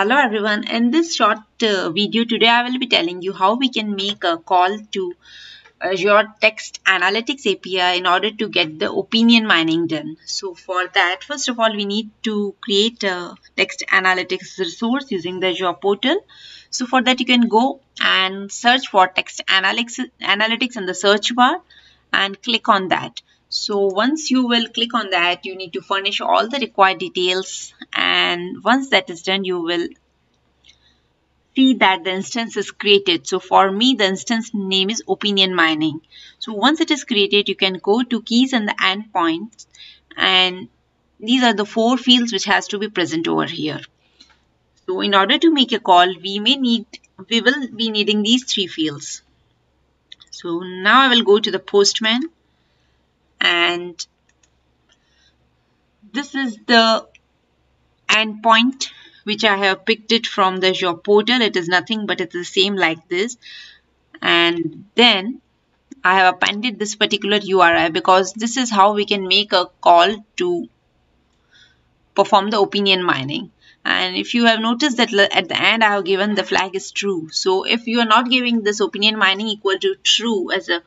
Hello everyone, in this short video today I will be telling you how we can make a call to Azure Text Analytics API in order to get the opinion mining done. So for that, first of all, we need to create a text analytics resource using the Azure portal. So for that, you can go and search for text analytics in the search bar and click on that. So once you will click on that, you need to furnish all the required details, and once that is done, you will see that the instance is created. So for me, the instance name is Opinion Mining. So once it is created, you can go to keys and the endpoints, and these are the four fields which has to be present over here. So in order to make a call, we will be needing these three fields. So now I will go to the Postman. And this is the endpoint which I have picked it from the Azure portal. It is nothing but it's the same like this. And then I have appended this particular URI because this is how we can make a call to perform the opinion mining. And if you have noticed that at the end I have given the flag is true. So if you are not giving this opinion mining equal to true as a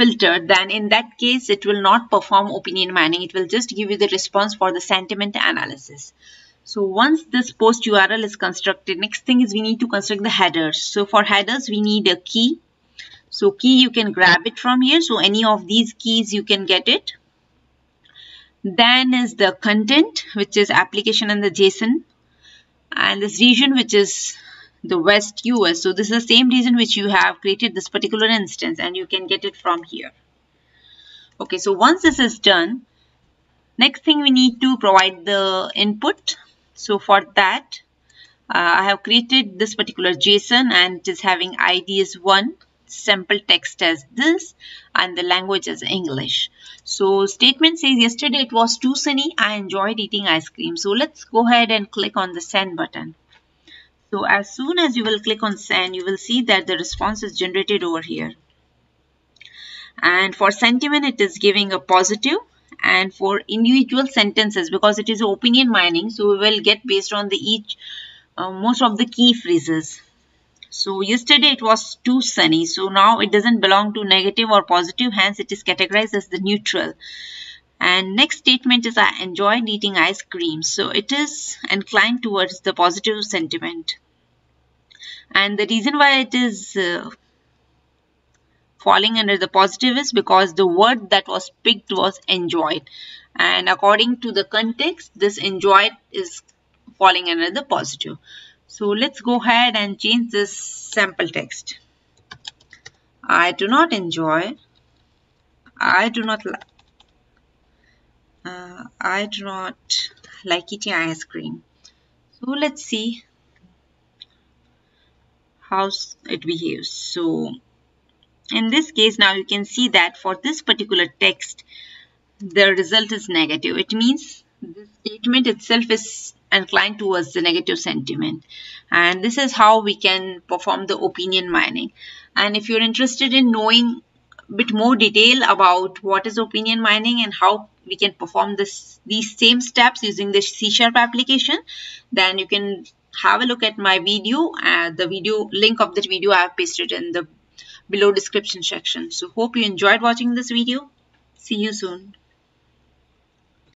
filter, then in that case it will not perform opinion mining. It will just give you the response for the sentiment analysis. So once this post URL is constructed, next thing is we need to construct the headers. So for headers we need a key. So key, you can grab it from here. So any of these keys you can get it. Then is the content, which is application and the JSON, and this region, which is the West US. So this is the same reason which you have created this particular instance, and you can get it from here. Okay, so once this is done, next thing we need to provide the input. So for that, I have created this particular JSON, and it is having ID as 1, sample text as this, and the language as English. So statement says, yesterday it was too sunny, I enjoyed eating ice cream. So let's go ahead and click on the send button. So as soon as you will click on send, you will see that the response is generated over here. And for sentiment, it is giving a positive, and for individual sentences, because it is opinion mining, so we will get based on the most of the key phrases. So yesterday it was too sunny. So now it doesn't belong to negative or positive, hence it is categorized as the neutral. And next statement is I enjoyed eating ice cream. So it is inclined towards the positive sentiment. And the reason why it is falling under the positive is because the word that was picked was enjoyed. And according to the context, this enjoyed is falling under the positive. So let's go ahead and change this sample text. I do not enjoy. I do not like. I do not like eating ice cream. So let's see how it behaves. So in this case, now you can see that for this particular text, the result is negative. It means the statement itself is inclined towards the negative sentiment. And this is how we can perform the opinion mining. And if you're interested in knowing a bit more detail about what is opinion mining and how we can perform these same steps using the C# application, then you can have a look at my video. The video link of that video I have pasted in the below description section. So hope you enjoyed watching this video. See you soon.